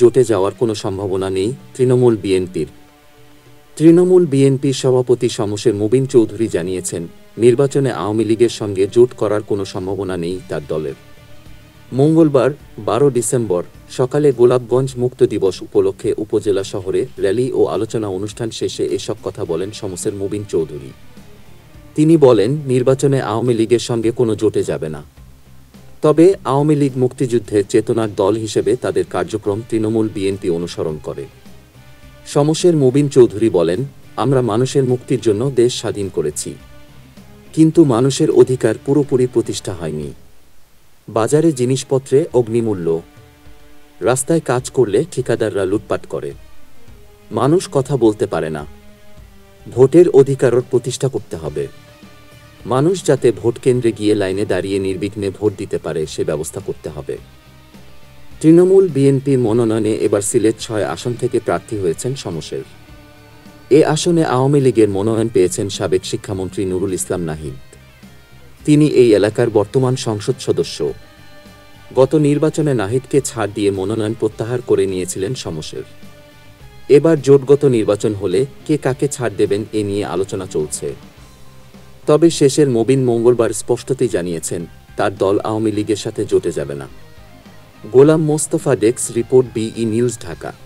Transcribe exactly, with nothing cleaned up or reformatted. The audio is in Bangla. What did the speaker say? জোটে যাওয়ার কোনো সম্ভাবনা নেই তৃণমূল বিএনপির। তৃণমূল বিএনপির সভাপতি সমসের মুবিন চৌধুরী জানিয়েছেন, নির্বাচনে আওয়ামী লীগের সঙ্গে জোট করার কোনো সম্ভাবনা নেই তার দলের। মঙ্গলবার বারো ডিসেম্বর সকালে গোলাপগঞ্জ মুক্ত দিবস উপলক্ষে উপজেলা শহরে র্যালি ও আলোচনা অনুষ্ঠান শেষে এসব কথা বলেন সমসের মুবিন চৌধুরী। তিনি বলেন, নির্বাচনে আওয়ামী লীগের সঙ্গে কোনো জোটে যাবে না। তবে আওয়ামী লীগ মুক্তিযুদ্ধের চেতনার দল হিসেবে তাদের কার্যক্রম তৃণমূল বিএনপি অনুসরণ করে। সমসের মুবিন চৌধুরী বলেন, আমরা মানুষের মুক্তির জন্য দেশ স্বাধীন করেছি, কিন্তু মানুষের অধিকার পুরোপুরি প্রতিষ্ঠা হয়নি। বাজারে জিনিসপত্রে অগ্নিমূল্য, রাস্তায় কাজ করলে ঠিকাদাররা লুটপাট করে, মানুষ কথা বলতে পারে না। ভোটের অধিকারও প্রতিষ্ঠা করতে হবে, মানুষ যাতে ভোট কেন্দ্রে গিয়ে লাইনে দাঁড়িয়ে নির্বিঘ্নে ভোট দিতে পারে সে ব্যবস্থা করতে হবে। তৃণমূল বিএনপির মনোনয়নে এবার সিলেট ছয় আসন থেকে প্রার্থী হয়েছেন সমসের। এ আসনে আওয়ামী লীগের মনোনয়ন পেয়েছেন সাবেক শিক্ষামন্ত্রী নুরুল ইসলাম নাহিদ। তিনি এই এলাকার বর্তমান সংসদ সদস্য। গত নির্বাচনে নাহিদকে ছাড় দিয়ে মনোনয়ন প্রত্যাহার করে নিয়েছিলেন সমসের। এবার জোটগত নির্বাচন হলে কে কাকে ছাড় দেবেন এ নিয়ে আলোচনা চলছে। তবে শেষের মুবিন মঙ্গলবার স্পষ্টতই জানিয়েছেন, তার দল আওয়ামী লীগের সাথে জোটে যাবে না। Golam Mostafa, desk report, B E news, Dhaka.